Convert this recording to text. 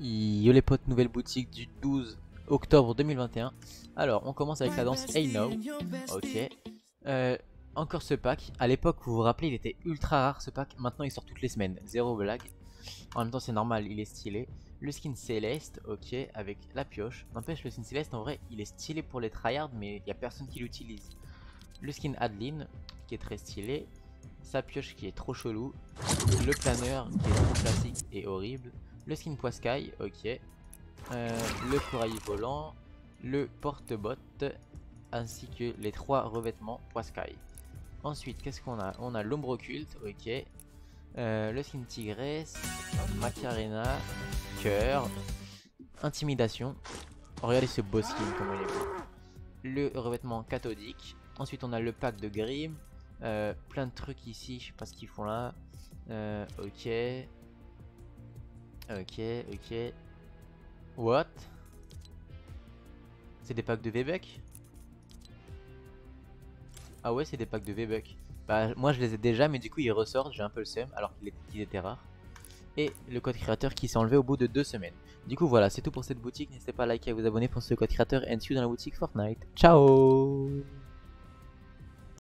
Yo les potes, nouvelle boutique du 12 octobre 2021. Alors, on commence avec la danse Hey No. Ok. Encore ce pack. À l'époque, vous vous rappelez, il était ultra rare ce pack. Maintenant, il sort toutes les semaines. Zéro blague. En même temps, c'est normal, il est stylé. Le skin Céleste, ok, avec la pioche. N'empêche, le skin Céleste, en vrai, il est stylé pour les tryhards, mais il n'y a personne qui l'utilise. Le skin Adeline, qui est très stylé. Sa pioche qui est trop chelou. Le planeur, qui est trop classique et horrible. Le skin Poiscaille, ok. Le corail volant. Le porte-bottes. Ainsi que les trois revêtements Poiscaille. Ensuite, qu'est-ce qu'on a? On a l'ombre occulte, ok. Le skin tigresse, Macarena, cœur, intimidation. Oh, regardez ce beau skin comme il est beau. Le revêtement cathodique. Ensuite on a le pack de Grimm. Plein de trucs ici, je sais pas ce qu'ils font là. Ok. What? C'est des packs de V-Buck? Ah ouais, c'est des packs de V-Buck. Bah, moi je les ai déjà, mais du coup ils ressortent, j'ai un peu le seum, alors qu'ils étaient rares. Et le code créateur qui s'est enlevé au bout de 2 semaines. Du coup voilà, c'est tout pour cette boutique, n'hésitez pas à liker et à vous abonner pour ce code créateur, and see you dans la boutique Fortnite. Ciao!